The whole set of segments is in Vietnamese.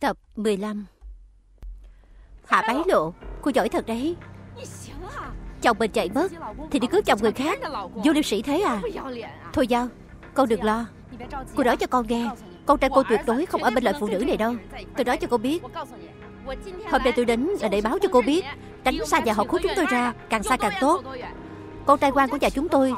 Tập 15. Hạ Bái Lộ, cô giỏi thật đấy. Chồng mình chạy bớt thì đi cướp chồng người khác, vô liêm sĩ thế à? Thôi Giao, con đừng lo. Cô nói cho con nghe, con trai cô tuyệt đối không ở bên loại phụ nữ này đâu. Tôi nói cho cô biết, hôm nay tôi đến là để báo cho cô biết, tránh xa nhà họ Khúc chúng tôi ra, càng xa càng tốt. Con trai quan của nhà chúng tôi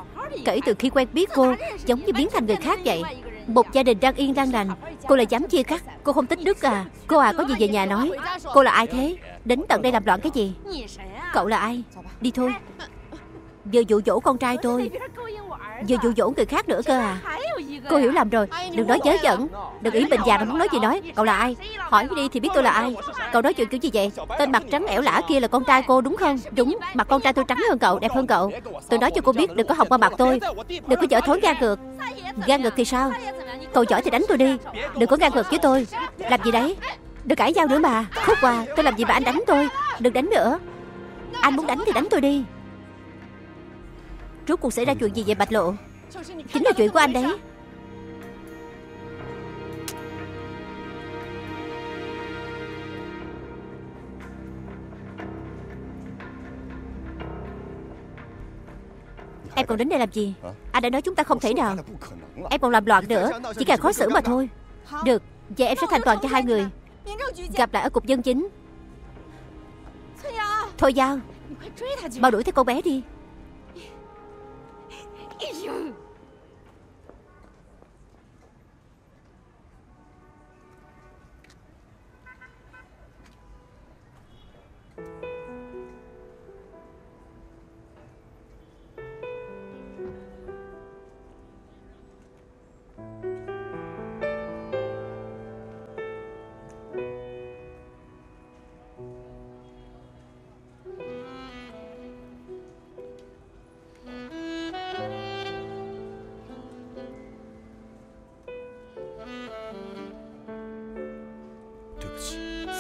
kể từ khi quen biết cô giống như biến thành người khác vậy. Một gia đình đang yên đang lành, cô lại dám chia cắt. Cô không tích đức à? Cô à, có gì về nhà nói. Cô là ai thế? Đến tận đây làm loạn cái gì? Cậu là ai? Đi thôi. Vừa dụ dỗ con trai tôi, vừa dụ dỗ người khác nữa cơ à? Cô hiểu lầm rồi. Đừng nói dớ dẫn, đừng ý mình già nó muốn nói gì nói. Cậu là ai? Hỏi đi thì biết tôi là ai. Cậu nói chuyện kiểu gì vậy? Tên mặt trắng ẻo lả kia là con trai cô đúng không? Đúng, mặt con trai tôi trắng hơn cậu, đẹp hơn cậu. Tôi nói cho cô biết, đừng có hòng qua mặt tôi, đừng có dở thói gan ngược. Gan ngược thì sao? Cậu giỏi thì đánh tôi đi, đừng có gan ngược với tôi. Làm gì đấy? Đừng cãi nhau nữa mà. Khúc Hòa, tôi làm gì mà anh đánh tôi? Đừng đánh nữa. Anh muốn đánh thì đánh tôi đi. Rốt cuộc xảy ra chuyện gì vậy Bạch Lộ? Chính là chuyện của anh đấy. Em còn đến đây làm gì? Anh đã nói chúng ta không thể nào. Em còn làm loạn nữa, chỉ càng khó xử mà thôi. Được, vậy em sẽ thanh toàn cho hai người. Gặp lại ở cục dân chính. Thôi Giao, mau đuổi theo cô bé đi.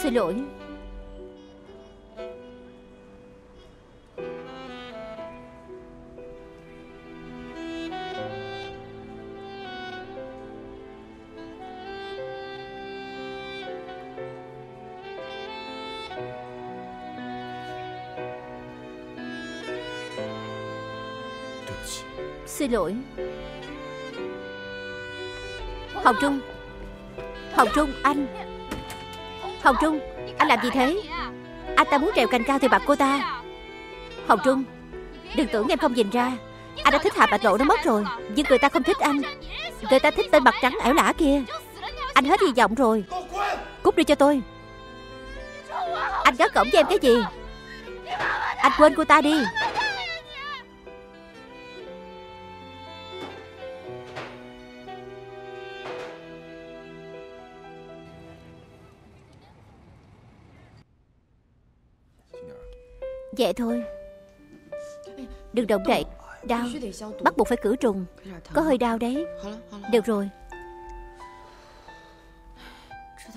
Xin lỗi. Xin lỗi. Hồng Trung. Hồng Trung, anh. Hồng Trung, anh làm gì thế? Anh ta muốn trèo cành cao thì bạc cô ta. Hồng Trung, đừng tưởng em không nhìn ra. Anh đã thích Hạ Bạch Lộ nó mất rồi. Nhưng người ta không thích anh, người ta thích tên mặt trắng ẻo lả kia. Anh hết hy vọng rồi. Cút đi cho tôi. Anh gắt gỏng với em cái gì? Anh quên cô ta đi. Vậy thôi, đừng động đậy. Đau, bắt buộc phải khử trùng. Có hơi đau đấy. Được rồi.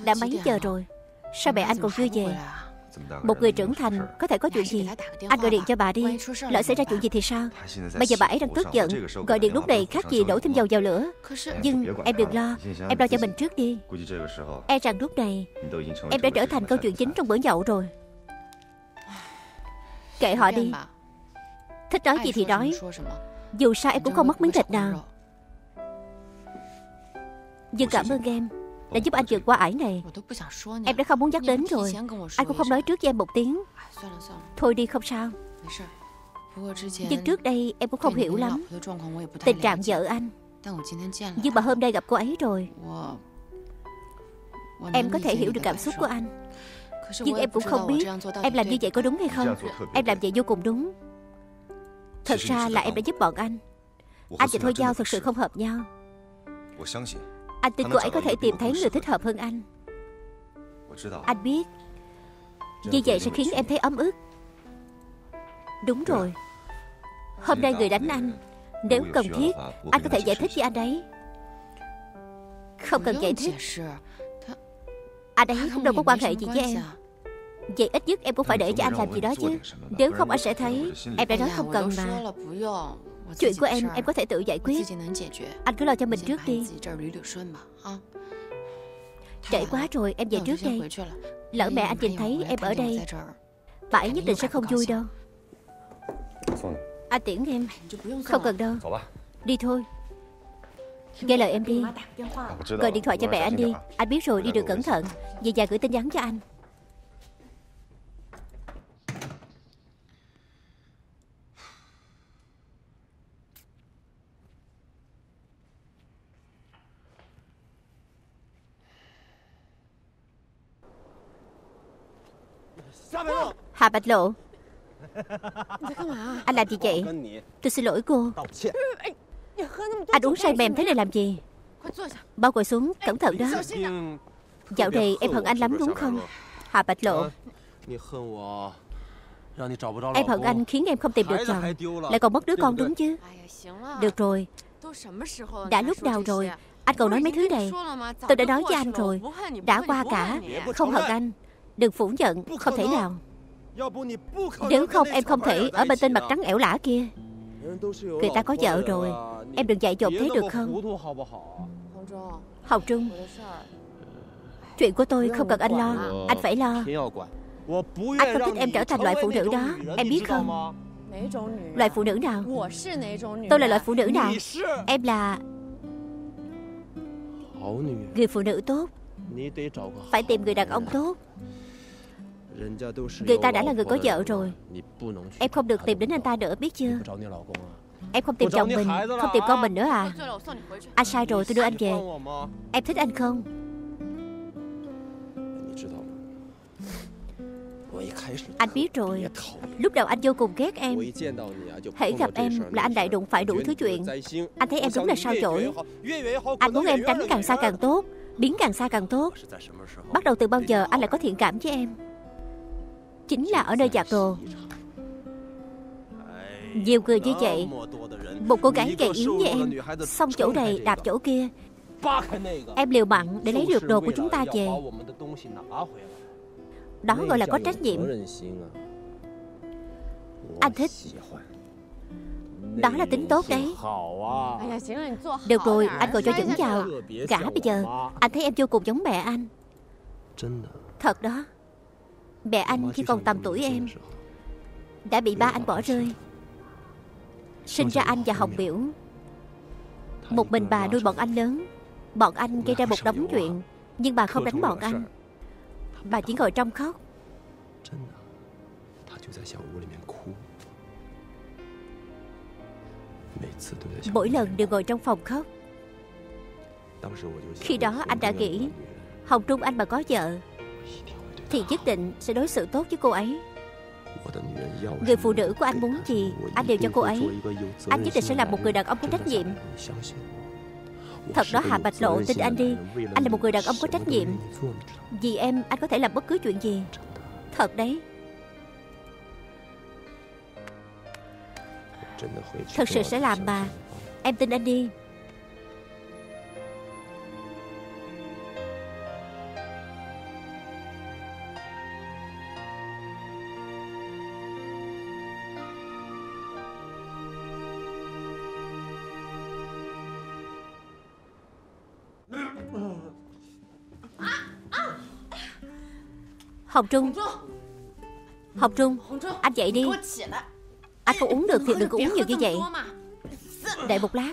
Đã mấy giờ rồi, sao mẹ anh còn chưa về? Một người trưởng thành có thể có chuyện gì? Anh gọi điện cho bà đi, lỡ xảy ra chuyện gì thì sao? Bây giờ bà ấy đang tức giận, gọi điện lúc này khác gì đổ thêm dầu vào lửa. Nhưng em đừng lo, em lo cho mình trước đi. E rằng lúc này em đã trở thành câu chuyện chính trong bữa nhậu rồi. Kệ họ đi, thích nói gì thì nói. Dù sao em cũng không mất miếng thịt nào. Nhưng cảm ơn em đã giúp anh vượt qua ải này. Em đã không muốn nhắc đến rồi. Anh cũng không nói trước với em một tiếng. Thôi đi, không sao. Nhưng trước đây em cũng không hiểu lắm tình trạng vợ anh. Nhưng mà hôm nay gặp cô ấy rồi, em có thể hiểu được cảm xúc của anh. Nhưng em cũng không biết em làm như vậy có đúng hay không. Em làm vậy vô cùng đúng. Thật ra là em đã giúp bọn anh. Anh và Thôi Giao thật sự không hợp nhau. Anh tin cô ấy có thể tìm thấy người thích hợp hơn anh. Anh biết như vậy sẽ khiến em thấy ấm ức. Đúng rồi. Hôm nay người đánh anh, nếu cần thiết anh có thể giải thích với anh ấy. Không cần giải thích. Anh ấy cũng đâu có quan hệ gì với em. Vậy ít nhất em cũng phải để cho anh làm gì đó chứ. Nếu không anh sẽ thấy em đã nói không cần mà. Chuyện của em có thể tự giải quyết. Anh cứ lo cho mình trước đi. Trễ quá rồi, em về trước đây. Lỡ mẹ anh nhìn thấy em ở đây, bà ấy nhất định sẽ không vui đâu. Anh tiễn em. Không cần đâu. Đi thôi. Nghe lời em đi. Gọi điện thoại cho mẹ anh đi. Anh biết rồi, đi đường cẩn thận. Về nhà gửi tin nhắn cho anh. Hạ Bạch Lộ, anh làm gì vậy? Tôi xin lỗi cô. Anh uống say mềm thế này làm gì? Bao ngồi xuống, cẩn thận đó. Dạo này em hận anh lắm đúng không? Hạ Bạch Lộ, em hận anh khiến em không tìm được chồng, lại còn mất đứa con đúng chứ? Được rồi, đã lúc nào rồi anh còn nói mấy thứ này? Tôi đã nói với anh rồi, đã qua cả. Không hận anh, đừng phủ nhận, không thể nào. Nếu không em không thể ở bên tên mặt trắng ẻo lả kia. Người ta có vợ rồi, em đừng dạy dột thế được không? Hồng Trung, chuyện của tôi không cần anh lo, anh phải lo. Anh không thích em trở thành loại phụ nữ đó, em biết không? Loại phụ nữ nào? Tôi là loại phụ nữ nào? Em là người phụ nữ tốt, phải tìm người đàn ông tốt. Người ta đã là người có vợ rồi, em không được tìm đến anh ta nữa, biết chưa? Em không tìm chồng mình, không tìm con mình nữa à? Anh sai rồi, tôi đưa anh về. Em thích anh không? Anh biết rồi, lúc đầu anh vô cùng ghét em. Hễ gặp em là anh lại đụng phải đủ thứ chuyện. Anh thấy em đúng là sao chổi. Anh muốn em tránh càng xa càng tốt, biến càng xa càng tốt. Bắt đầu từ bao giờ anh lại có thiện cảm với em? Chính là ở nơi giặt đồ. Nhiều người như vậy, một cô gái gầy yếu như em, xong chỗ này đạp chỗ kia. Em liều mạng để lấy được đồ của chúng ta về. Đó gọi là có trách nhiệm. Anh thích. Đó là tính tốt đấy. Được rồi, anh ngồi cho vững vào. Cả bây giờ, anh thấy em vô cùng giống mẹ anh. Thật đó. Mẹ anh khi còn tầm tuổi em đã bị ba anh bỏ rơi, sinh ra anh và Hồng Biểu. Một mình bà nuôi bọn anh lớn. Bọn anh gây ra một đống chuyện, nhưng bà không đánh bọn anh. Bà chỉ ngồi trong khóc. Mỗi lần đều ngồi trong phòng khóc. Khi đó anh đã nghĩ, Hồng Trung anh mà có vợ thì nhất định sẽ đối xử tốt với cô ấy. Người phụ nữ của anh muốn gì, anh đều cho cô ấy. Anh nhất định sẽ là một người đàn ông có trách nhiệm. Thật đó Hạ Bạch Lộ, tin anh đi. Anh là một người đàn ông có trách nhiệm. Vì em, anh có thể làm bất cứ chuyện gì. Thật đấy. Thật sự sẽ làm mà. Em tin anh đi. Hồng Trung, Hồng Trung, anh dậy đi. Anh không uống được thì đừng có uống nhiều như vậy. Đợi một lát.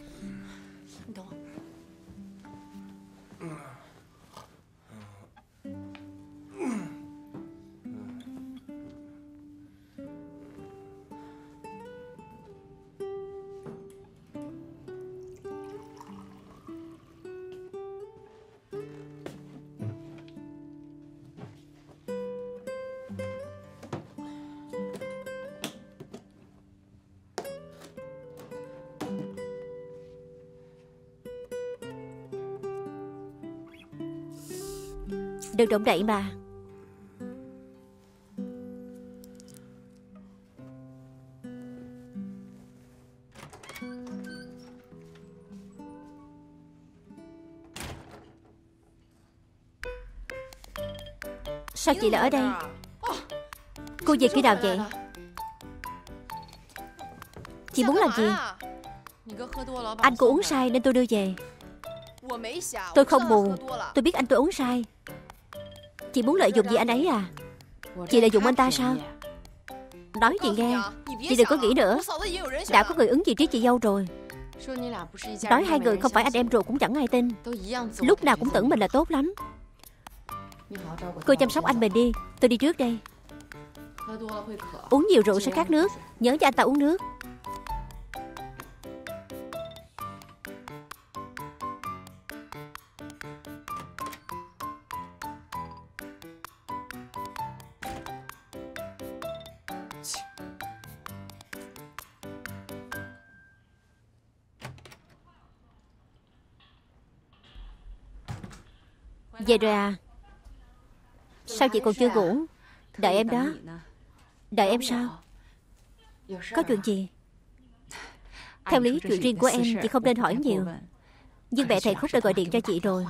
Đừng động đậy mà. Sao chị lại ở đây? Cô về khi nào vậy? Chị muốn làm gì? Anh cô uống say nên tôi đưa về. Tôi không buồn. Tôi biết anh tôi uống say. Chị muốn lợi dụng gì anh ấy à? Chị lợi dụng anh ta sao? Nói chị nghe, chị đừng có nghĩ nữa. Đã có người ứng vị trí chị dâu rồi. Nói hai người không phải anh em ruột cũng chẳng ai tin. Lúc nào cũng tưởng mình là tốt lắm. Cô chăm sóc anh mình đi, tôi đi trước đây. Uống nhiều rượu sẽ khát nước. Nhớ cho anh ta uống nước. Về rồi à? Sao chị còn chưa ngủ? Đợi em đó. Đợi em sao? Có chuyện gì? Theo lý chuyện riêng của em chị không nên hỏi nhiều. Nhưng mẹ thầy Khúc đã gọi điện cho chị rồi.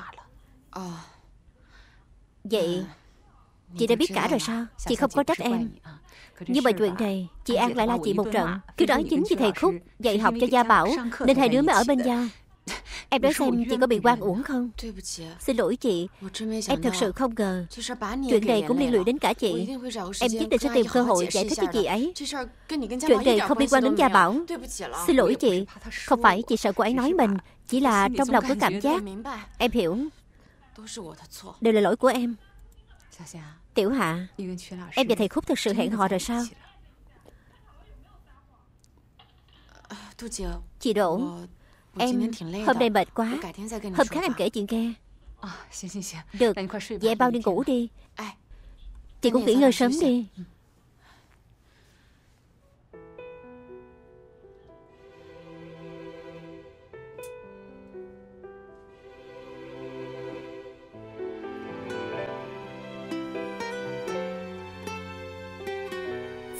Vậy chị đã biết cả rồi sao? Chị không có trách em. Nhưng mà chuyện này chị An lại la chị một trận. Cứ nói chính vì thầy Khúc dạy học cho Gia Bảo nên hai đứa mới ở bên nhau. Em nói xem chị có bị oan uổng không? Xin lỗi chị, em thật sự không ngờ chuyện này cũng liên lụy đến cả chị. Em nhất định sẽ tìm cơ hội giải thích với chị ấy. Chuyện này không liên quan đến Gia Bảo. Xin lỗi chị, không phải chị sợ cô ấy nói mình, chỉ là trong lòng có cảm giác. Em hiểu. Đều là lỗi của em. Tiểu Hạ, em và thầy Khúc thật sự hẹn hò rồi sao? Chị Đỗ, em hôm nay mệt quá. Hôm khác em kể chuyện nghe. Được, vậy em bao đi ngủ đi. Chị cũng nghỉ ngơi sớm đi.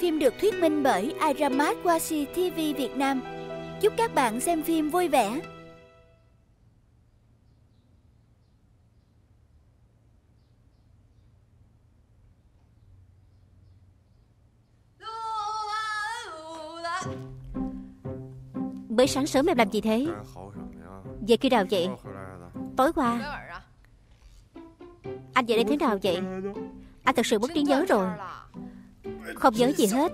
Phim được thuyết minh bởi iRama TV Việt Nam. Chúc các bạn xem phim vui vẻ. Mới sáng sớm em làm gì thế? Về khi nào vậy? Tối qua. Anh về đây thế nào vậy? Anh thật sự mất trí nhớ rồi. Không nhớ gì hết.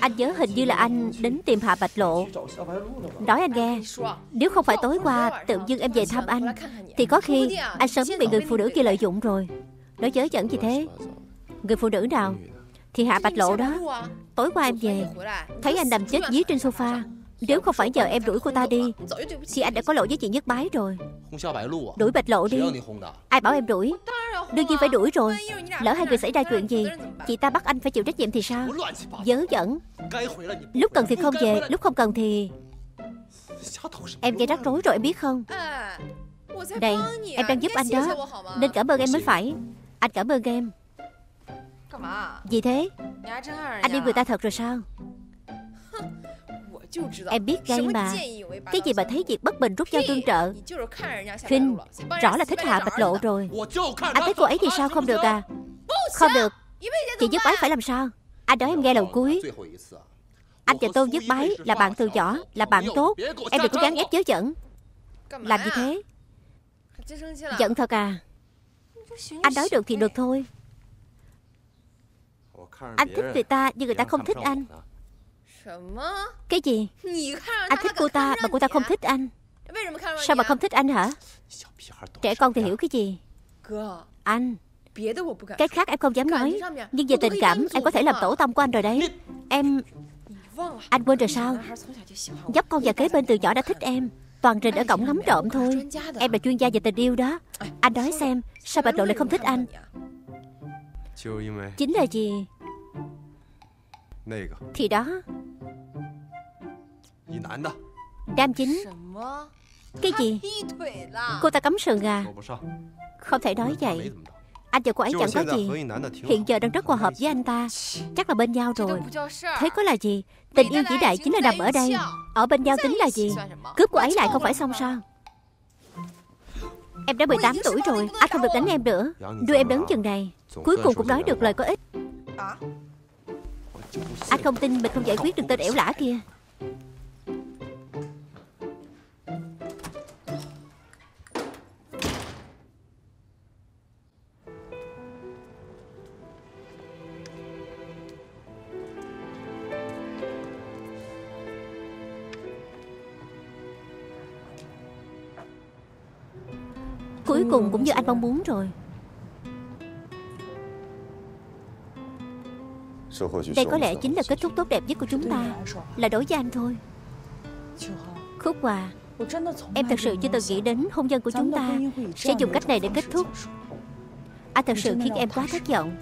Anh nhớ hình như là anh đến tìm Hạ Bạch Lộ. Nói anh nghe, nếu không phải tối qua tự dưng em về thăm anh, thì có khi anh sớm bị người phụ nữ kia lợi dụng rồi. Nói dớ dẫn gì thế? Người phụ nữ nào? Thì Hạ Bạch Lộ đó. Tối qua em về, thấy anh nằm chết dí trên sofa. Nếu không phải giờ em đuổi cô ta đi, thì anh đã có lỗi với chị Nhất Bái rồi. Đuổi Bạch Lộ đi. Ai bảo em đuổi? Đương nhiên phải đuổi rồi. Lỡ hai người xảy ra chuyện gì, chị ta bắt anh phải chịu trách nhiệm thì sao? Dớ dẫn. Lúc cần thì không về, lúc không cần thì... Em gây rắc rối rồi em biết không? Này, em đang giúp anh đó, nên cảm ơn em mới phải. Anh cảm ơn em. Gì thế? Anh yêu người ta thật rồi sao? Em biết ngay mà. Cái gì mà thấy việc bất bình rút dao tương trợ? Khinh, rõ là thích Hạ Bạch Lộ rồi. Anh thấy cô ấy thì sao không được à? Không được. Chị Nhất Bái phải làm sao? Anh nói em nghe lần cuối. Anh và Tôn Nhất Bái là bạn từ nhỏ, là bạn tốt. Em đừng có gán ép chớ dẫn. Làm gì thế? Giận thật à? Anh nói được thì được thôi. Anh thích người ta nhưng người ta không thích anh. Cái gì? Anh thích cô ta mà cô ta không thích anh. Sao mà không thích anh hả? Trẻ con thì hiểu cái gì? Anh, cái khác em không dám nói, nhưng về tình cảm em có thể làm tổ tông của anh rồi đấy. Em... Anh quên rồi sao? Nhóc con và kế bên từ nhỏ đã thích em. Toàn trình ở cổng ngắm trộm thôi. Em là chuyên gia về tình yêu đó. Anh nói xem, sao Bạch Lộ lại không thích anh? Chính là gì? Thì đó. Nam chính. Cái gì? Cô ta cắm sừng à? Không thể nói vậy. Anh và cô ấy chẳng có gì. Hiện giờ đang rất hòa hợp với anh ta. Chắc là bên nhau rồi. Thế có là gì? Tình yêu vĩ đại chính là nằm ở đây. Ở bên nhau tính là gì? Cướp cô ấy lại không phải xong sao? Em đã 18 tuổi rồi. Anh không được đánh em nữa. Đưa em đến chừng này. Cuối cùng cũng nói được lời có ích. Anh không tin mình không giải quyết được tên ẻo lả kia. Cuối cùng cũng như anh mong muốn rồi. Đây có lẽ chính là kết thúc tốt đẹp nhất của chúng ta. Là đối với anh thôi. Khúc Hòa, em thật sự chưa từng nghĩ đến hôn nhân của chúng ta sẽ dùng cách này để kết thúc. Anh thật sự khiến em quá thất vọng.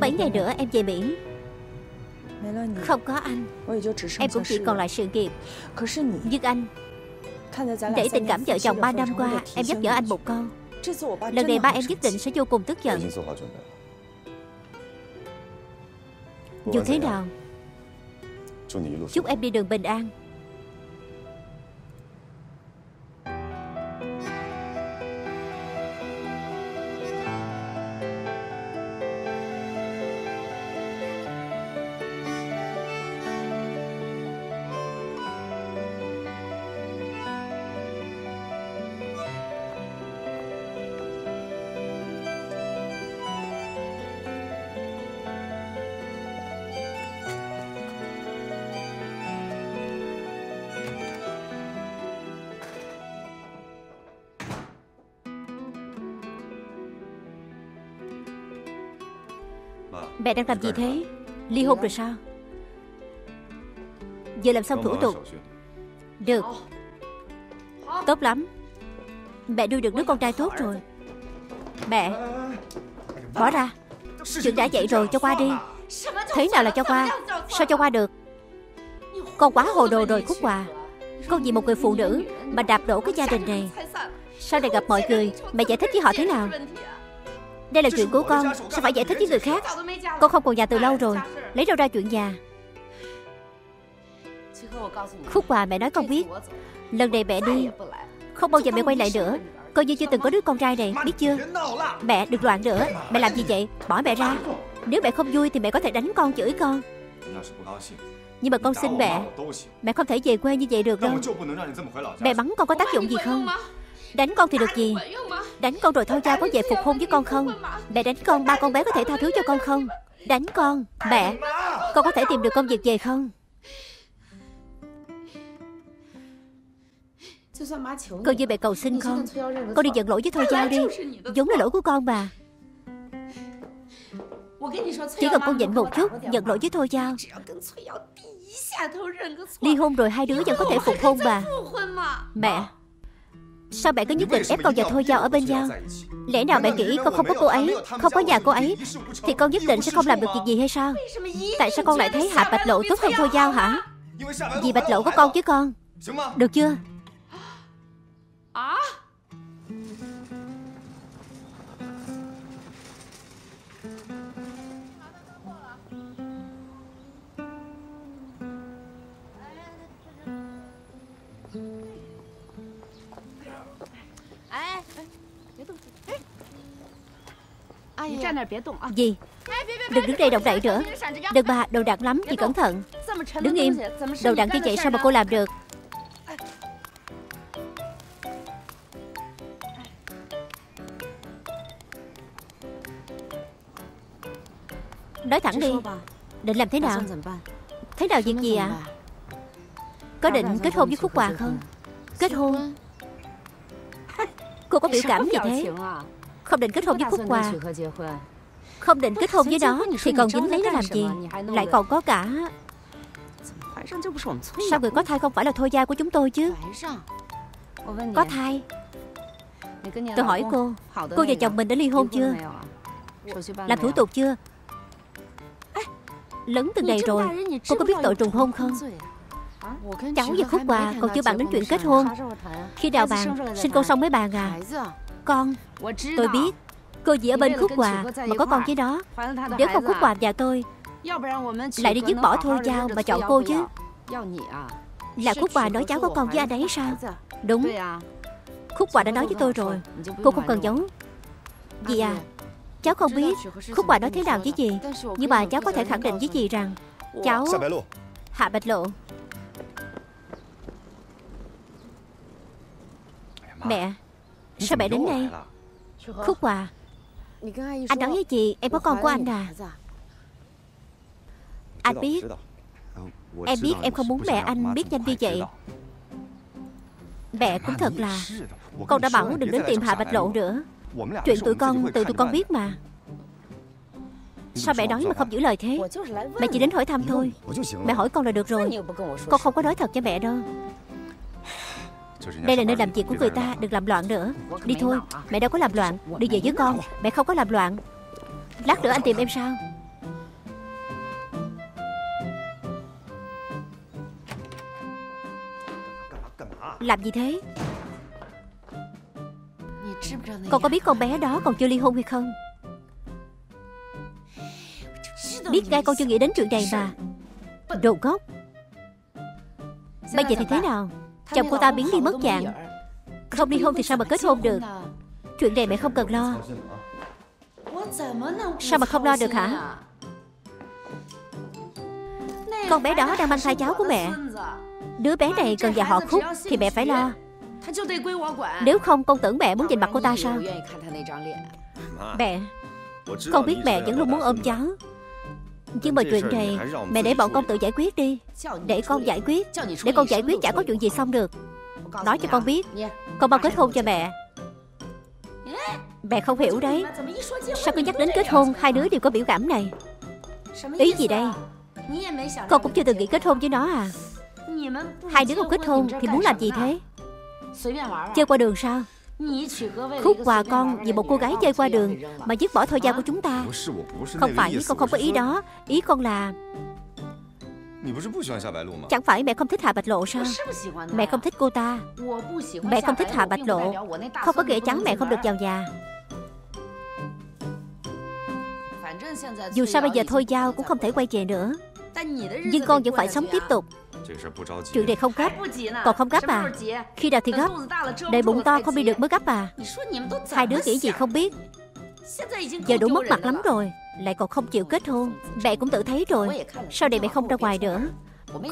Mấy ngày nữa em về Mỹ. Không có anh, em cũng chỉ còn lại sự nghiệp. Nhưng anh, để tình cảm vợ chồng 3 năm qua, em nhắc nhở anh một câu. Lần này ba em nhất định sẽ vô cùng tức giận. Dù thế nào, chúc em đi đường bình an. Mẹ đang làm gì thế? Ly hôn rồi sao? Giờ làm xong thủ tục. Được. Tốt lắm. Mẹ nuôi được đứa con trai tốt rồi. Mẹ, bỏ ra. Chuyện đã vậy rồi, cho qua đi. Thế nào là cho qua? Sao cho qua được? Con quá hồ đồ rồi Khúc Hòa. Con vì một người phụ nữ mà đạp đổ cái gia đình này. Sau này gặp mọi người, mẹ giải thích với họ thế nào? Đây là chuyện của con, sao phải giải thích với người khác? Con không còn nhà từ lâu rồi, lấy đâu ra chuyện nhà? Khúc Hòa, mẹ nói con biết, lần này mẹ đi, không bao giờ mẹ quay lại nữa. Coi như chưa từng có đứa con trai này, biết chưa? Mẹ đừng loạn nữa, mẹ làm gì vậy? Bỏ mẹ ra. Nếu mẹ không vui thì mẹ có thể đánh con, chửi con. Nhưng mà con xin mẹ không thể về quê như vậy được đâu. Mẹ bắn con có tác dụng gì không? Đánh con thì được gì? Đánh con rồi thôi ra có về phục hôn với con không? Mẹ đánh con, ba con bé có thể tha thứ cho con không? Đánh con, mẹ, con có thể tìm được công việc về không? Con như mẹ cầu xin con đi giận lỗi với Thôi Giao đi. Giống là lỗi của con mà. Chỉ cần con nhịn một chút, giận lỗi với Thôi Giao. Ly hôn rồi hai đứa vẫn có thể phục hôn mà. Mẹ, sao mẹ cứ nhất định ép con và Thôi Giao ở bên nhau? Lẽ nào mẹ nghĩ con không có cô ấy, không có nhà cô ấy thì con nhất định sẽ không làm được việc gì hay sao? Tại sao con lại thấy Hạ Bạch Lộ tốt hơn Thôi Giao hả? Vì Bạch Lộ có con chứ con. Được chưa? Gì? Đừng đứng đây động đậy nữa. Đừng bà, đồ đạc lắm, chị cẩn thận. Đứng im, đồ đạc như vậy sao mà cô làm được? Nói thẳng đi, định làm thế nào? Thế nào chuyện gì ạ? À? Có định kết hôn với Khúc Hòa không? Kết hôn? Cô có biểu cảm gì thế? Không định kết hôn với Khúc Hòa. Không định kết hôn với nó thì còn dính lấy nó làm gì? Lại còn có cả... Sao người có thai không phải là Thôi Gia của chúng tôi chứ? Có thai? Tôi hỏi cô và chồng mình đã ly hôn chưa? Làm thủ tục chưa? Lớn từng này rồi, cô có biết tội trùng hôn không? Cháu và Khúc Hòa còn chưa bàn đến chuyện kết hôn. Khi nào bàn? Sinh con xong mới bàn à? Con, tôi biết. Cô chỉ ở bên Khúc Hòa mà có con với nó. Nếu không Khúc Hòa và tôi lại đi dứt bỏ Thôi Giao mà chọn cô chứ. Là Khúc Hòa nói cháu có con với anh ấy sao? Đúng. Khúc Hòa đã nói với tôi rồi, cô không cần giấu. Dì à, cháu không biết Khúc Hòa nói thế nào với dì, nhưng mà cháu có thể khẳng định với dì rằng cháu... Hạ Bạch Lộ, Mẹ, sao mẹ đến đây? Khúc Hòa, anh nói với chị em có con của anh à? Anh biết. Em biết em không muốn mẹ anh biết nhanh như vậy. Mẹ cũng thật là. Con đã bảo đừng đến tìm Hạ Bạch Lộ nữa. Chuyện tụi con tự tụi con biết mà. Sao mẹ nói mà không giữ lời thế? Mẹ chỉ đến hỏi thăm thôi. Mẹ hỏi con là được rồi. Con không có nói thật cho mẹ đâu. Đây là nơi làm việc của người ta, đừng làm loạn nữa. Đi thôi, mẹ đâu có làm loạn. Đi về với con, mẹ không có làm loạn. Lát nữa anh tìm em sao? Làm gì thế? Con có biết con bé đó còn chưa ly hôn hay không? Biết ngay con chưa nghĩ đến chuyện này mà. Đồ ngốc. Bây giờ thì thế nào? Chồng cô ta biến đi mất dạng. Không ly hôn thì sao mà kết hôn được? Chuyện này mẹ không cần lo. Sao mà không lo được hả? Con bé đó đang mang thai cháu của mẹ. Đứa bé này cần nhà họ Khúc thì mẹ phải lo. Nếu không con tưởng mẹ muốn nhìn mặt cô ta sao? Mẹ, con biết mẹ vẫn luôn muốn ôm cháu. Nhưng mà chuyện này mẹ để bọn con tự giải quyết đi. Để con giải quyết. Để con giải quyết chả có chuyện gì xong được. Nói cho con biết, con mau kết hôn cho mẹ. Mẹ không hiểu đấy. Sao cứ nhắc đến kết hôn hai đứa đều có biểu cảm này? Ý gì đây? Con cũng chưa từng nghĩ kết hôn với nó à? Hai đứa không kết hôn thì muốn làm gì thế? Chơi qua đường sao? Khúc Hòa, con vì một cô gái chơi qua đường mà dứt bỏ thời gian của chúng ta. Không phải, con không có ý đó. Ý con là... Chẳng phải mẹ không thích Hạ Bạch Lộ sao? Mẹ không thích cô ta. Mẹ không thích Hạ Bạch Lộ không có nghĩa cháu mẹ không được vào nhà. Dù sao bây giờ thôi giao cũng không thể quay về nữa. Nhưng con vẫn phải sống tiếp tục. Chuyện này không gấp. Còn không gấp à? Khi nào thì gấp? Đầy bụng to không đi được mới gấp à? Hai đứa nghĩ gì không biết. Giờ đủ mất mặt lắm rồi. Lại còn không chịu kết hôn. Mẹ cũng tự thấy rồi. Sau này mẹ không ra ngoài nữa.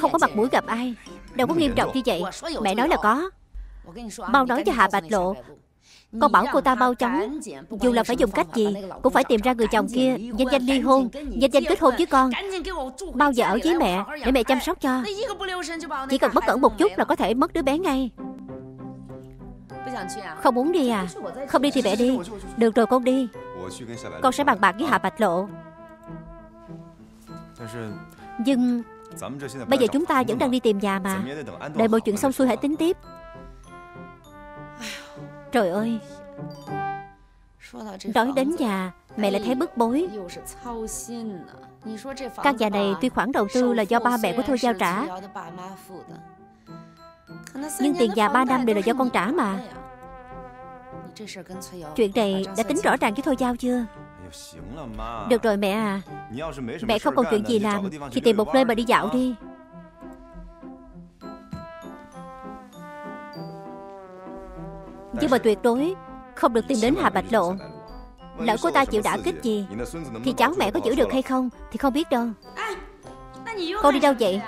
Không có mặt mũi gặp ai. Đâu có nghiêm trọng như vậy. Mẹ nói là có. Mau nói cho Hạ Bạch Lộ, con bảo cô ta mau chóng, dù là phải dùng cách gì cũng phải tìm ra người chồng kia. Nhanh nhanh ly hôn, nhanh nhanh kết hôn với con. Bao giờ ở với mẹ để mẹ chăm sóc cho. Chỉ cần bất cẩn một chút là có thể mất đứa bé ngay. Không muốn đi à? Không đi thì mẹ đi. Được rồi, con đi. Con sẽ bàn bạc với Hạ Bạch Lộ. Nhưng bây giờ chúng ta vẫn đang đi tìm nhà mà. Đợi mọi chuyện xong xuôi hãy tính tiếp. Trời ơi. Nói đến nhà, mẹ lại thấy bức bối. Căn nhà này tuy khoản đầu tư là do ba mẹ của Thôi Giao trả, nhưng tiền nhà 3 năm đều là do con trả mà. Chuyện này đã tính rõ ràng với Thôi Giao chưa? Được rồi mẹ à. Mẹ không còn chuyện gì làm thì tìm một nơi mà đi dạo đi. Nhưng mà tuyệt đối không được tìm đến Hạ Bạch Lộ. Lỡ cô ta chịu đả kích gì thì cháu mẹ có giữ được hay không thì không biết đâu. Con đi đâu vậy?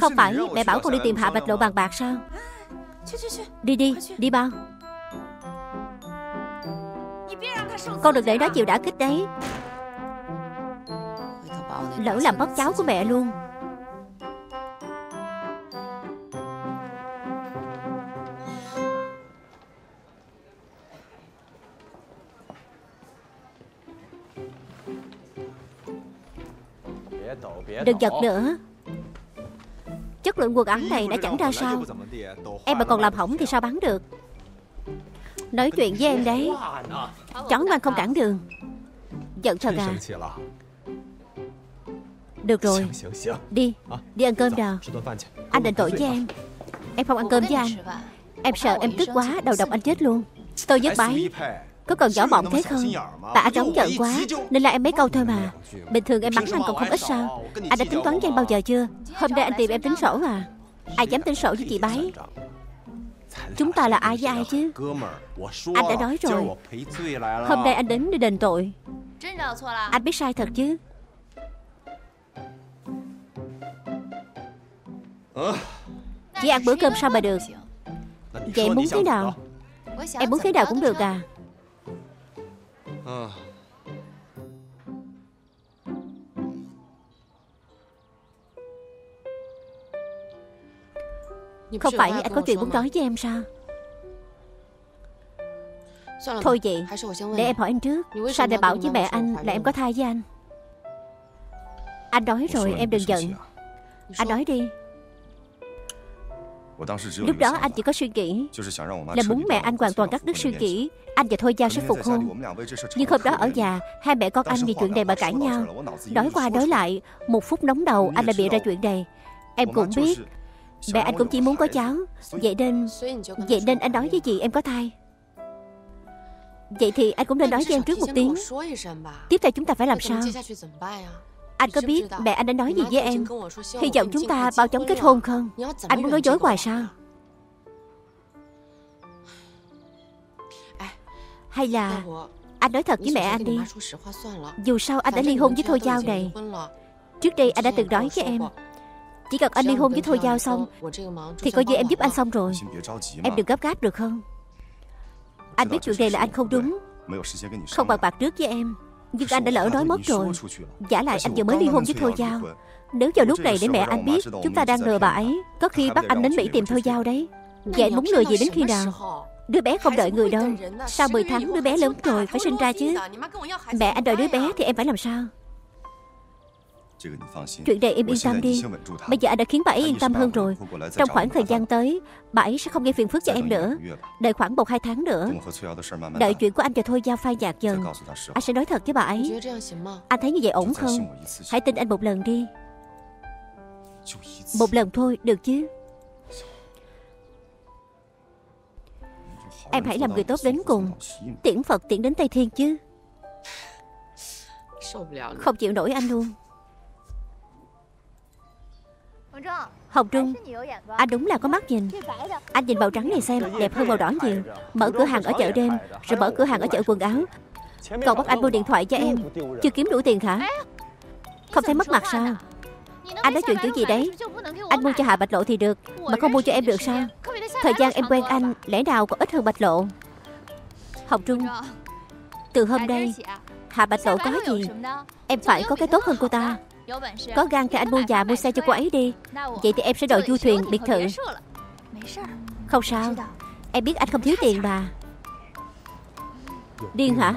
Không phải mẹ bảo con đi tìm Hạ Bạch Lộ bàn bạc sao? Đi đi, đi bao. Con đừng để nó chịu đả kích đấy. Lỡ làm mất cháu của mẹ luôn. Đừng giật nữa. Chất lượng quần áo này đã chẳng ra sao. Em mà còn làm hỏng thì sao bán được? Nói chuyện với em đấy. Chó mang không cản đường. Giận thật à? Được rồi, đi. Đi ăn cơm nào. Anh định tội với em. Em không ăn cơm với anh. Em sợ em tức quá, đầu độc anh chết luôn. Tôi nhất bái. Có cần võ mộng thế không? Tại anh nóng giận quá nên là em mấy câu thôi mà. Bình thường em mắng anh còn không ít sao? Anh đã tính toán với em bao giờ chưa? Hôm nay anh tìm em tính sổ à? Ai dám tính sổ với chị Bái? Chúng ta là ai với ai chứ? Anh đã nói rồi, hôm nay anh đến để đền tội. Anh biết sai thật chứ? Chỉ ăn bữa cơm sao mà được? Vậy muốn thế nào? Em muốn thế nào cũng được à? Không phải anh có chuyện muốn nói với em sao? Thôi vậy, để em hỏi anh trước. Sao lại bảo với mẹ anh là em có thai với anh? Anh nói rồi, em đừng giận. Anh nói đi. Lúc đó anh chỉ có suy nghĩ là muốn mẹ anh hoàn toàn cắt đứt suy nghĩ. Anh và Thôi Giao sẽ phục hôn. Nhưng hôm đó ở nhà, hai mẹ con anh vì chuyện này mà cãi nhau. Nói qua nói lại, một phút nóng đầu anh đã bịa ra chuyện này. Em cũng biết mẹ anh cũng chỉ muốn có cháu. Vậy nên anh nói với chị em có thai. Vậy thì anh cũng nên nói với em trước một tiếng. Tiếp theo chúng ta phải làm sao? Anh có biết mẹ anh đã nói gì với em? Hy vọng chúng ta bao chóng kết hôn không? Anh muốn nói dối hoài sao? Hay là anh nói thật với mẹ anh đi. Dù sao anh đã ly hôn với Thôi Giao này. Trước đây anh đã từng nói với em, chỉ cần anh ly hôn với Thôi Giao xong thì coi như em giúp anh xong rồi. Em đừng gấp gáp được không? Anh biết chuyện này là anh không đúng, không bàn bạc trước với em. Nhưng anh đã lỡ nói mất rồi. Giả lại anh vừa mới ly hôn với Thôi Giao. Nếu vào lúc này để mẹ anh biết chúng ta đang lừa bà ấy, có khi bắt anh đến Mỹ tìm Thôi Giao đấy. Vậy anh muốn lừa gì đến khi nào? Đứa bé không đợi người đâu. Sau 10 tháng đứa bé lớn rồi, phải sinh ra chứ. Mẹ anh đợi đứa bé thì em phải làm sao? Chuyện này em yên tâm đi. Bây giờ anh đã khiến bà ấy yên tâm hơn rồi. Trong khoảng thời gian tới, bà ấy sẽ không gây phiền phức cho em nữa. Đợi khoảng 1-2 tháng nữa, đợi chuyện của anh và Thôi Giao phai nhạt dần, anh sẽ nói thật với bà ấy. Anh thấy như vậy ổn không? Hãy tin anh một lần đi. Một lần thôi, được chứ? Em hãy làm người tốt đến cùng, tiễn Phật tiễn đến Tây Thiên chứ. Không chịu nổi anh luôn. Hồng Trung, anh đúng là có mắt nhìn. Anh nhìn màu trắng này xem, đẹp hơn màu đỏ nhiều. Mở cửa hàng ở chợ đêm, rồi mở cửa hàng ở chợ quần áo. Còn bắt anh mua điện thoại cho em. Chưa kiếm đủ tiền hả? Không thấy mất mặt sao? Anh nói chuyện kiểu gì đấy? Anh mua cho Hạ Bạch Lộ thì được, mà không mua cho em được sao? Thời gian em quen anh, lẽ nào còn ít hơn Bạch Lộ? Hồng Trung, từ hôm nay Hạ Bạch Lộ có gì, em phải có cái tốt hơn cô ta. Có gan thì anh mua nhà mua xe cho cô ấy đi. Vậy thì em sẽ đòi du thuyền biệt thự. Không sao, em biết anh không thiếu tiền mà. Điên hả?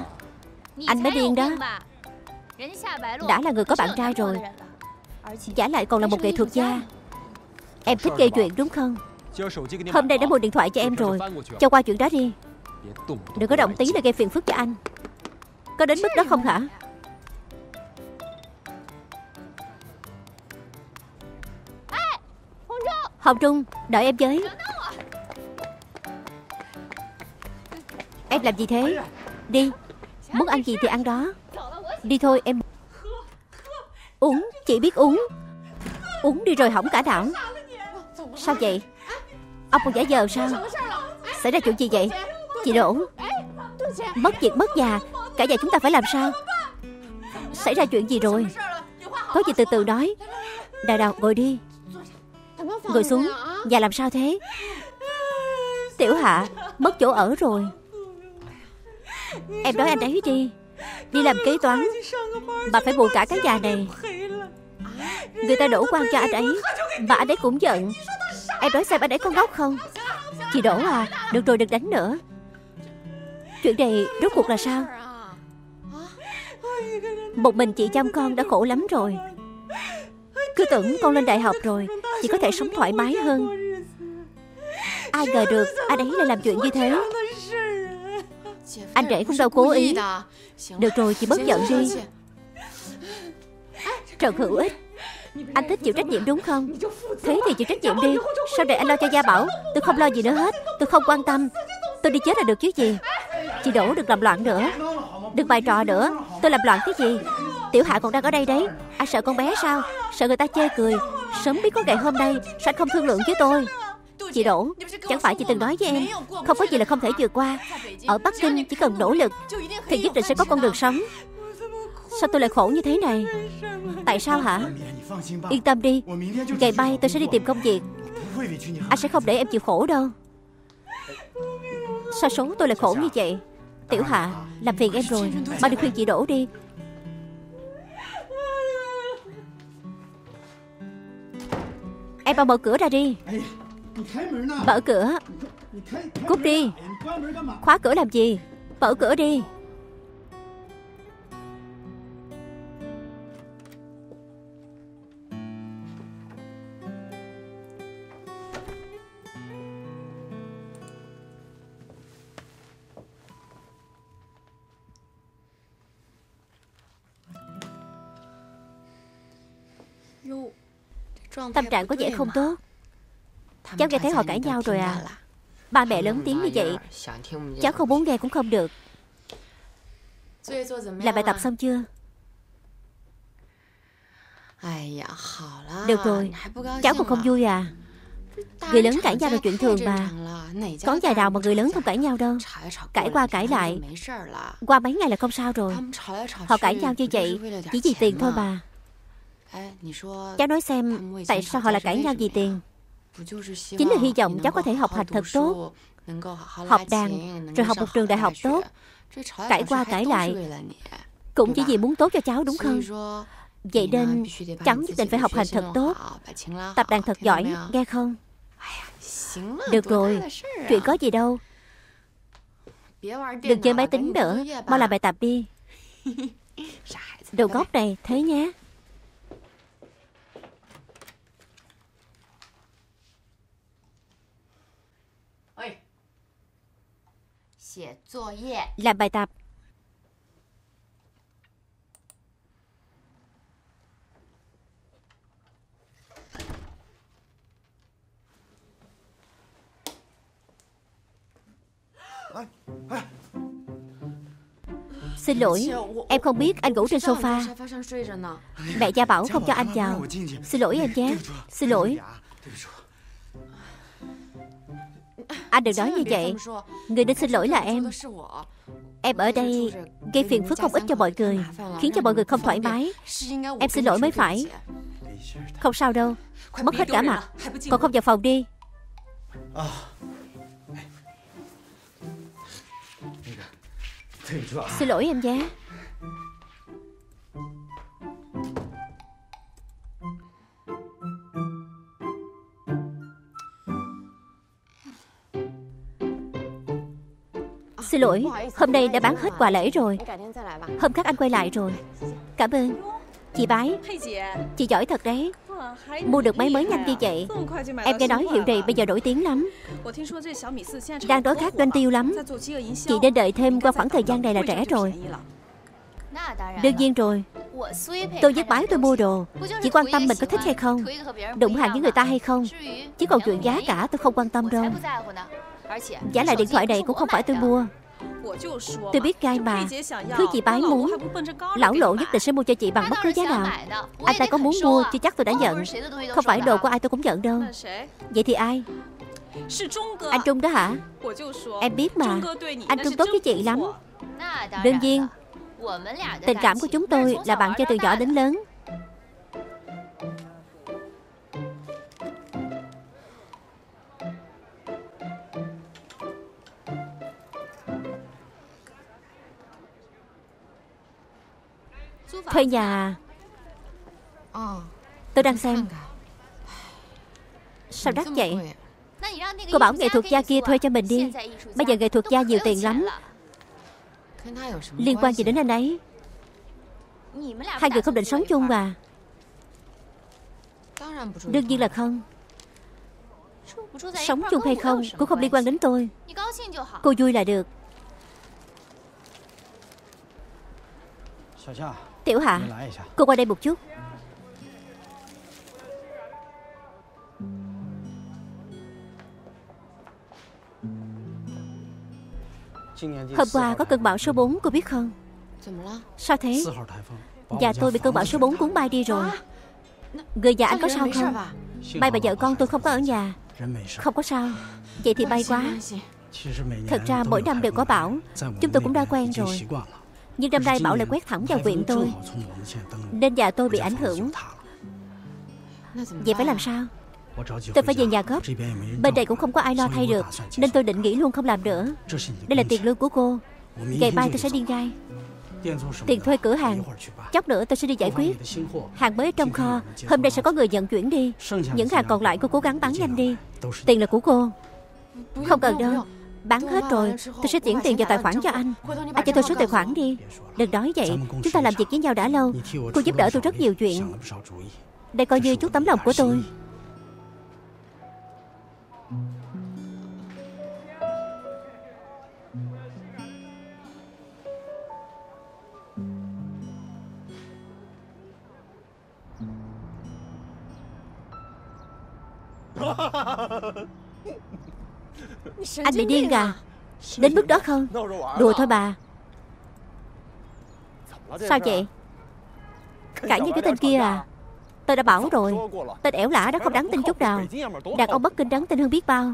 Anh mới điên đó. Đã là người có bạn trai rồi, giả lại còn là một nghệ thuật gia. Em thích gây chuyện đúng không? Hôm nay đã mua điện thoại cho em rồi, cho qua chuyện đó đi. Đừng có động tí là gây phiền phức cho anh. Có đến mức đó không hả? Hồng Trung, đợi em với. Em làm gì thế? Đi. Muốn ăn gì thì ăn đó. Đi thôi em. Uống, chỉ biết uống. Uống đi rồi hỏng cả đảo. Sao vậy? Ông còn giả vờ sao? Xảy ra chuyện gì vậy? Chị Đỗ, mất việc mất nhà, cả nhà chúng ta phải làm sao? Xảy ra chuyện gì rồi? Có gì từ từ nói. Đào, ngồi đi. Ngồi xuống. Và làm sao thế? Tiểu Hạ mất chỗ ở rồi. Em nói anh ấy đi làm kế toán mà phải bù cả cái nhà này. Người ta đổ quan cho anh ấy và anh ấy cũng giận. Em nói xem anh ấy có ngốc không? Chị Đỗ à, được rồi, đừng đánh nữa. Chuyện này rốt cuộc là sao? Một mình chị chăm con đã khổ lắm rồi. Cứ tưởng con lên đại học rồi chị có thể sống thoải mái hơn. Ai ngờ được anh ấy lại làm chuyện như thế. Anh rể cũng đâu cố ý. Được rồi, chị bớt giận đi. Trần Hữu Ích, anh thích chịu trách nhiệm đúng không? Thế thì chịu trách nhiệm đi. Sau này anh lo cho gia bảo, tôi không lo gì nữa hết. Tôi không quan tâm. Tôi đi chết là được chứ gì. Chị Đỗ đừng làm loạn nữa. Đừng bày trò nữa. Tôi làm loạn cái gì? Tiểu Hạ còn đang ở đây đấy. Anh sợ con bé sao? Sợ người ta chê cười. Sớm biết có ngày hôm nay sao anh không thương lượng với tôi? Chị Đỗ, chẳng phải chị từng nói với em không có gì là không thể vượt qua. Ở Bắc Kinh chỉ cần nỗ lực thì nhất định sẽ có con đường sống. Sao tôi lại khổ như thế này? Tại sao hả? Yên tâm đi, ngày mai tôi sẽ đi tìm công việc. Anh sẽ không để em chịu khổ đâu. Sao số tôi lại khổ như vậy? Tiểu Hạ, làm phiền em rồi. Mau đi khuyên chị Đỗ đi. Em mau mở cửa ra đi. Mở cửa. Cút đi. Khóa cửa làm gì? Mở cửa đi. Tâm trạng có vẻ không tốt. Cháu nghe thấy họ cãi nhau rồi à? Ba mẹ lớn tiếng như vậy, cháu không muốn nghe cũng không được. Làm bài tập xong chưa? Được rồi, cháu còn không vui à? Người lớn cãi nhau là chuyện thường mà. Có nhà nào mà người lớn không cãi nhau đâu. Cãi qua cãi lại, qua mấy ngày là không sao rồi. Họ cãi nhau như vậy chỉ vì tiền thôi mà. Cháu nói xem, tại sao họ lại cãi nhau vì tiền? Chính là hy vọng cháu có thể học hành thật tốt, học đàn, rồi học một trường đại học tốt. Cãi qua cãi lại cũng chỉ vì muốn tốt cho cháu, đúng không? Vậy nên cháu nhất định phải học hành thật tốt, tập đàn thật giỏi, nghe không? Được rồi, chuyện có gì đâu. Đừng chơi máy tính nữa, mau làm bài tập đi. Đồ ngốc này, thế nhé. Làm bài tập. Xin lỗi, em không biết anh ngủ trên sofa. Mẹ gia bảo không cho anh vào. Xin lỗi em nhé. Xin lỗi. Anh đừng nói như vậy. Người nên xin lỗi là em. Em ở đây gây phiền phức không ít cho mọi người, khiến cho mọi người không thoải mái. Em xin lỗi mới phải. Không sao đâu. Mất hết cả mặt. Còn không vào phòng đi. Xin lỗi em nhé. Xin lỗi, hôm nay đã bán hết quà lễ rồi. Hôm khác anh quay lại rồi. Cảm ơn. Chị Bái, chị giỏi thật đấy. Mua được máy mới nhanh như vậy. Em nghe nói hiệu này bây giờ nổi tiếng lắm, đang đối khác doanh tiêu lắm. Chị nên đợi thêm qua khoảng thời gian này là rẻ rồi. Đương nhiên rồi. Tôi với Bái tôi mua đồ, chỉ quan tâm mình có thích hay không, đụng hàng với người ta hay không. Chứ còn chuyện giá cả tôi không quan tâm đâu. Giá lại điện thoại này cũng không phải tôi mua. Tôi biết ngay mà. Thứ chị Bái muốn, lão Lộ nhất định sẽ mua cho chị bằng bất cứ giá nào. Anh ta có muốn mua chưa chắc tôi đã nhận. Không phải đồ của ai tôi cũng nhận đâu. Vậy thì ai? Anh Trung đó hả? Em biết mà, anh Trung tốt với chị lắm. Đương nhiên. Tình cảm của chúng tôi là bạn chơi từ nhỏ đến lớn. Thuê nhà. Tôi đang xem. Sao đắt vậy? Cô bảo nghệ thuật gia kia thuê cho mình đi. Bây giờ nghệ thuật gia nhiều tiền lắm. Liên quan gì đến anh ấy? Hai người không định sống chung à? Đương nhiên là không. Sống chung hay không cũng không liên quan đến tôi. Cô vui là được. Tiểu Hạ, cô qua đây một chút. Hôm qua có cơn bão số 4, cô biết không? Sao thế? Nhà tôi bị cơn bão số 4 cuốn bay đi rồi. Người già anh có sao không? May mà vợ con tôi không có ở nhà. Không có sao. Vậy thì may quá. Thật ra mỗi năm đều có bão, chúng tôi cũng đã quen rồi. Nhưng năm nay bão lại quét thẳng vào viện tôi, nên nhà tôi bị ảnh hưởng. Vậy phải làm sao? Tôi phải về nhà gấp. Bên đây cũng không có ai lo thay được, nên tôi định nghỉ luôn không làm nữa. Đây là tiền lương của cô. Ngày mai tôi sẽ đi ngay. Tiền thuê cửa hàng chốc nữa tôi sẽ đi giải quyết. Hàng mới trong kho, hôm nay sẽ có người nhận chuyển đi. Những hàng còn lại cô cố gắng bán nhanh đi. Tiền là của cô. Không cần đâu, bán hết rồi tôi sẽ chuyển tiền vào tài khoản cho anh. Anh cho tôi số tài khoản đi. Đừng nói vậy, chúng ta làm việc với nhau đã lâu. Cô giúp đỡ tôi rất nhiều chuyện. Đây coi như chút tấm lòng của tôi. Anh bị điên à? Đến mức đó không? Đùa thôi bà. Sao vậy? Cãi như cái tên kia à? Tôi đã bảo rồi, tên ẻo lả đó không đáng tin chút nào. Đàn ông Bắc Kinh đáng tin hơn biết bao.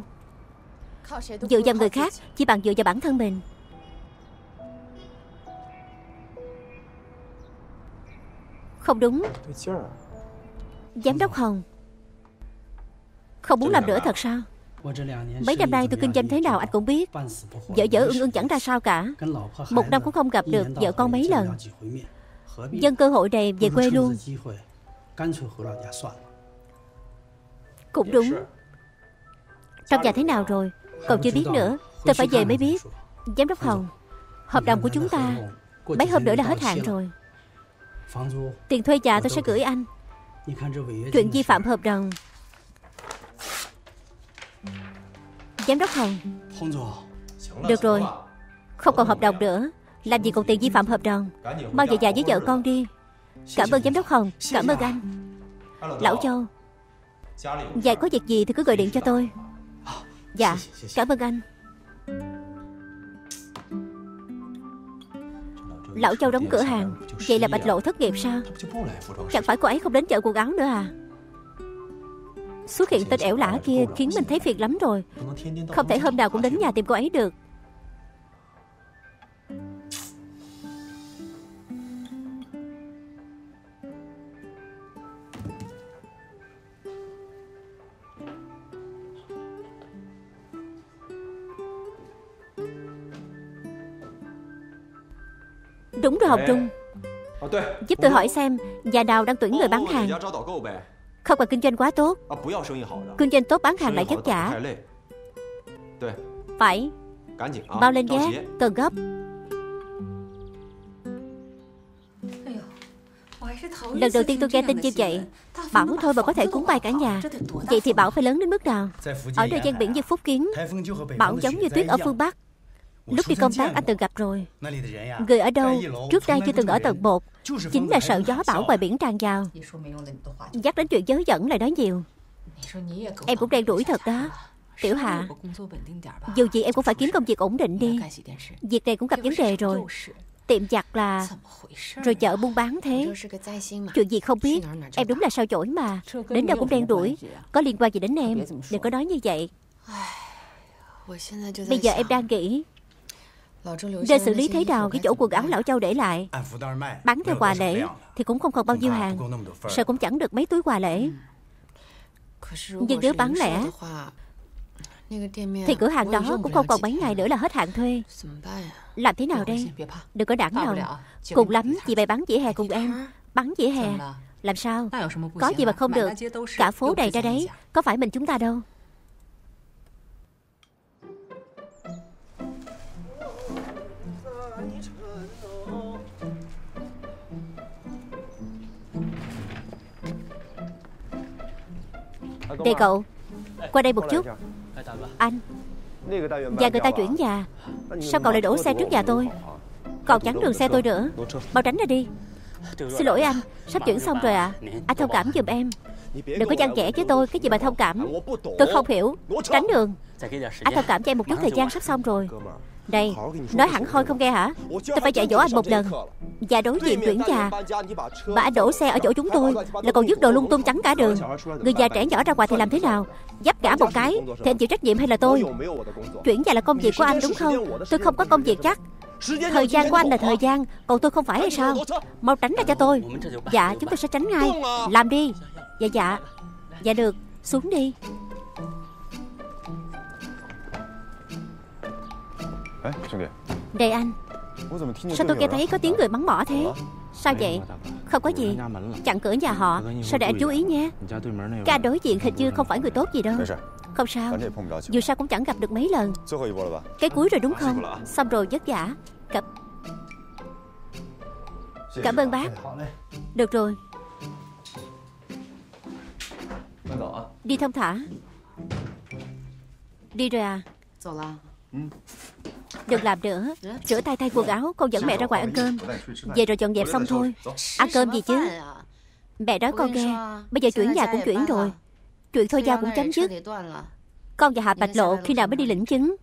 Dựa vào người khác chỉ bằng dựa vào bản thân mình. Không đúng. Giám đốc Hồng không muốn làm nữa thật sao? Mấy năm nay tôi kinh doanh thế nào anh cũng biết. Vợ ương chẳng ra sao cả. Một năm cũng không gặp được vợ con mấy lần. Nhân cơ hội này về quê luôn. Cũng đúng. Trong nhà thế nào rồi? Còn chưa biết nữa. Tôi phải về mới biết. Giám đốc Hồng, hợp đồng của chúng ta mấy hôm nữa là hết hạn rồi. Tiền thuê nhà tôi sẽ gửi anh. Chuyện vi phạm hợp đồng. Giám đốc Hồng, được rồi, không còn hợp đồng nữa. Làm gì còn tiền vi phạm hợp đồng. Mau về nhà với vợ con đi. Cảm ơn giám đốc Hồng, cảm ơn anh. Lão Châu, dạy có việc gì thì cứ gọi điện cho tôi. Dạ, cảm ơn anh. Lão Châu đóng cửa hàng. Vậy là Bạch Lộ thất nghiệp sao? Chẳng phải cô ấy không đến chợ quần áo nữa à? Xuất hiện tên ẻo lả kia khiến mình thấy phiền lắm rồi. Không thể hôm nào cũng đến nhà tìm cô ấy được. Đúng rồi Hồng Trung, giúp tôi hỏi xem nhà nào đang tuyển người bán hàng. Không cần kinh doanh quá tốt. Kinh doanh tốt bán hàng lại vất vả. Phải. Bao lên nhé, cần gấp. Lần đầu tiên tôi nghe tin như vậy. Bảo thôi mà có thể cuốn bay cả nhà. Vậy thì bão phải lớn đến mức nào? Ở nơi gian biển như Phúc Kiến, bão giống như tuyết ở phương Bắc. Lúc đi công tác anh từng gặp rồi. Người ở đâu trước đây chưa từng ở tầng 1 chính là sợ gió bão ngoài biển tràn vào. Nhắc đến chuyện dớ dẫn lại nói nhiều. Em cũng đang đuổi thật đó Tiểu Hạ. Dù gì em cũng phải kiếm công việc ổn định đi. Việc này cũng gặp vấn đề rồi. Tiệm giặt là rồi chợ buôn bán thế. Chuyện gì không biết. Em đúng là sao chổi mà. Đến đâu cũng đang đuổi. Có liên quan gì đến em? Đừng có nói như vậy. Bây giờ em đang nghĩ nên xử lý thế nào cái chỗ quần áo Lão Châu để lại. Bán theo quà lễ thì cũng không còn bao nhiêu hàng. Sợ cũng chẳng được mấy túi quà lễ. Nhưng nếu bán lẻ thì cửa hàng đó cũng không còn mấy ngày nữa là hết hạn thuê. Làm thế nào đây? Đừng có đảng lòng. Cùng lắm chị bày bán vỉa hè cùng em. Bán vỉa hè. Làm sao? Có gì mà không được. Cả phố đầy ra đấy. Có phải mình chúng ta đâu. Đây cậu, qua đây một chút. Anh, nhà người ta chuyển nhà. Sao cậu lại đổ xe trước nhà tôi? Còn chắn đường xe tôi nữa. Mau tránh ra đi. Xin lỗi anh, sắp chuyển xong rồi ạ. Anh thông cảm giùm em. Đừng có gian kẽ với tôi, cái gì mà thông cảm. Tôi không hiểu, tránh đường. Anh thông cảm cho em một chút thời gian sắp xong rồi. Đây, nói hẳn hoi không nghe hả? Tôi phải dạy dỗ anh một lần. Và đối diện chuyển nhà mà anh đổ xe ở chỗ chúng tôi là còn dứt đồ lung tung chắn cả đường. Người già trẻ nhỏ ra ngoài thì làm thế nào? Dắp ngã một cái thì anh chịu trách nhiệm hay là tôi? Chuyển nhà là công việc của anh đúng không? Tôi không có công việc chắc. Thời gian của anh là thời gian, còn tôi không phải hay sao? Mau tránh ra cho tôi. Dạ, chúng tôi sẽ tránh ngay. Làm đi. Dạ. Dạ được. Xuống đi. Đây anh. Sao tôi nghe thấy có tiếng người bắn mỏ thế? Sao vậy? Không có gì. Chặn cửa nhà họ, sao để anh chú ý nhé. Ca đối diện hình như không phải người tốt gì đâu. Không sao, dù sao cũng chẳng gặp được mấy lần. Cái cuối rồi đúng không? Xong rồi, vất vả. Cảm ơn bác. Được rồi. Đi thông thả. Đi rồi à? Đừng làm nữa. Rửa tay thay quần áo. Con dẫn mẹ ra ngoài ăn cơm. Về rồi dọn dẹp xong thôi. Ăn cơm gì chứ? Mẹ nói con nghe. Bây giờ chuyển nhà cũng chuyển rồi. Chuyện thôi giao cũng chấm dứt. Con và Hạ Bạch Lộ khi nào mới đi lĩnh chứng?